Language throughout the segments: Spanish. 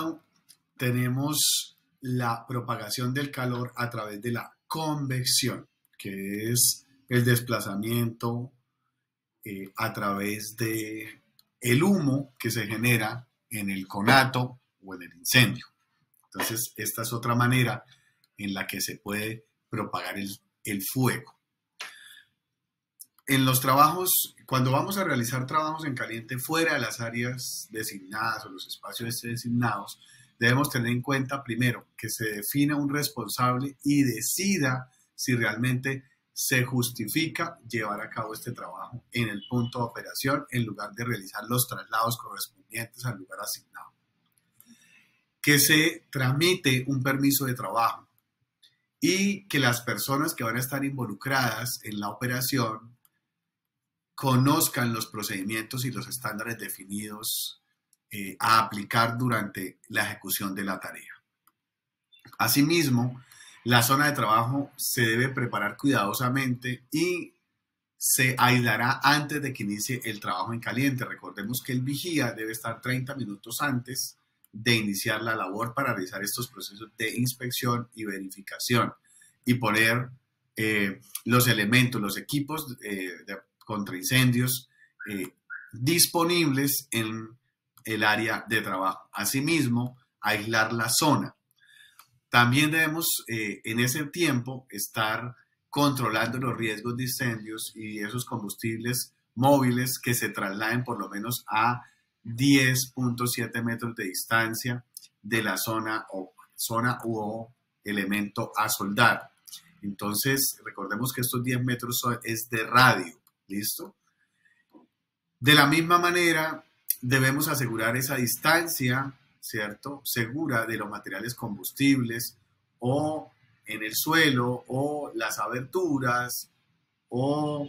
lado tenemos la propagación del calor a través de la convección, que es el desplazamiento a través de el humo que se genera en el conato o en el incendio. Entonces, esta es otra manera en la que se puede propagar el fuego. En los trabajos, cuando vamos a realizar trabajos en caliente fuera de las áreas designadas o los espacios designados, debemos tener en cuenta primero que se defina un responsable y decida si realmente se justifica llevar a cabo este trabajo en el punto de operación en lugar de realizar los traslados correspondientes al lugar asignado. Que se tramite un permiso de trabajo y que las personas que van a estar involucradas en la operación conozcan los procedimientos y los estándares definidos a aplicar durante la ejecución de la tarea. Asimismo, la zona de trabajo se debe preparar cuidadosamente y se aislará antes de que inicie el trabajo en caliente. Recordemos que el vigía debe estar 30 minutos antes de iniciar la labor para realizar estos procesos de inspección y verificación y poner los elementos, los equipos de contra incendios disponibles en el área de trabajo. Asimismo, aislar la zona. También debemos en ese tiempo estar controlando los riesgos de incendios y esos combustibles móviles que se trasladen por lo menos a 10.7 metros de distancia de la zona u elemento a soldar. Entonces, recordemos que estos 10 metros es de radio. ¿Listo? De la misma manera, debemos asegurar esa distancia, ¿cierto?, segura de los materiales combustibles o en el suelo o las aberturas o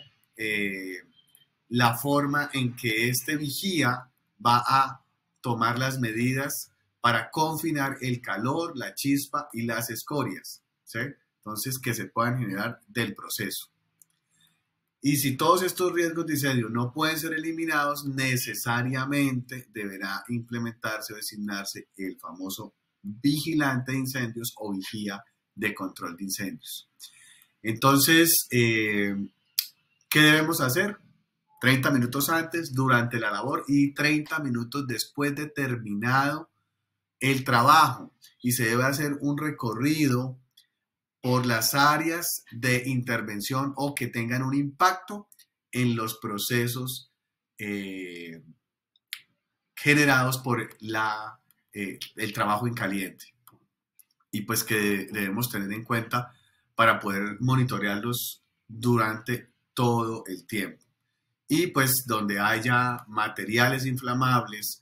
la forma en que este vigía va a tomar las medidas para confinar el calor, la chispa y las escorias, ¿sí? Entonces, que se puedan generar del proceso. Y si todos estos riesgos de incendio no pueden ser eliminados, necesariamente deberá implementarse o designarse el famoso vigilante de incendios o vigía de control de incendios. Entonces, ¿qué debemos hacer? 30 minutos antes, durante la labor y 30 minutos después de terminado el trabajo. Y se debe hacer un recorrido por las áreas de intervención o que tengan un impacto en los procesos generados por el trabajo en caliente. Y pues que debemos tener en cuenta para poder monitorearlos durante todo el tiempo. Y pues donde haya materiales inflamables,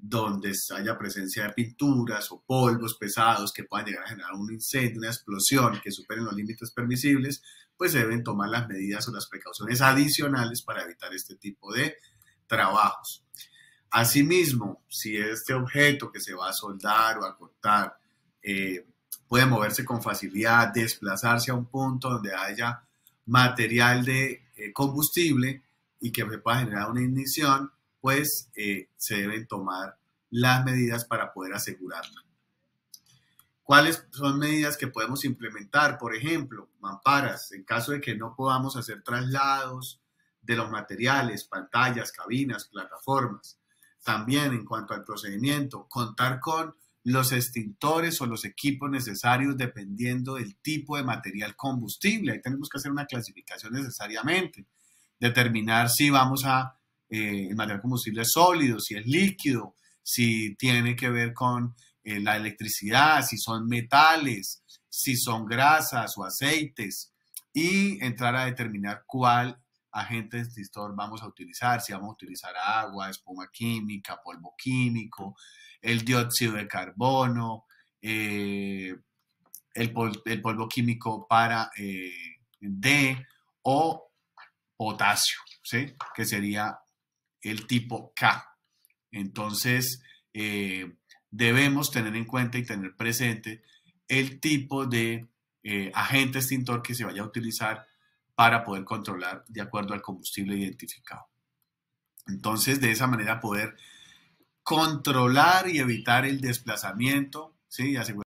donde haya presencia de pinturas o polvos pesados que puedan llegar a generar un incendio, una explosión que superen los límites permisibles, pues se deben tomar las medidas o las precauciones adicionales para evitar este tipo de trabajos. Asimismo, si este objeto que se va a soldar o a cortar puede moverse con facilidad, desplazarse a un punto donde haya material de combustible y que pueda generar una ignición, pues se deben tomar las medidas para poder asegurarla. ¿Cuáles son medidas que podemos implementar? Por ejemplo, mamparas, en caso de que no podamos hacer traslados de los materiales, pantallas, cabinas, plataformas. También, en cuanto al procedimiento, contar con los extintores o los equipos necesarios dependiendo del tipo de material combustible. Ahí tenemos que hacer una clasificación necesariamente, determinar si vamos a el material combustible es sólido, si es líquido, si tiene que ver con la electricidad, si son metales, si son grasas o aceites, y entrar a determinar cuál agente extintor vamos a utilizar, si vamos a utilizar agua, espuma química, polvo químico, el dióxido de carbono, el polvo químico para D o potasio, ¿sí?, que sería el tipo K. Entonces, debemos tener en cuenta y tener presente el tipo de agente extintor que se vaya a utilizar para poder controlar de acuerdo al combustible identificado. Entonces, de esa manera poder controlar y evitar el desplazamiento, ¿sí? Y asegurar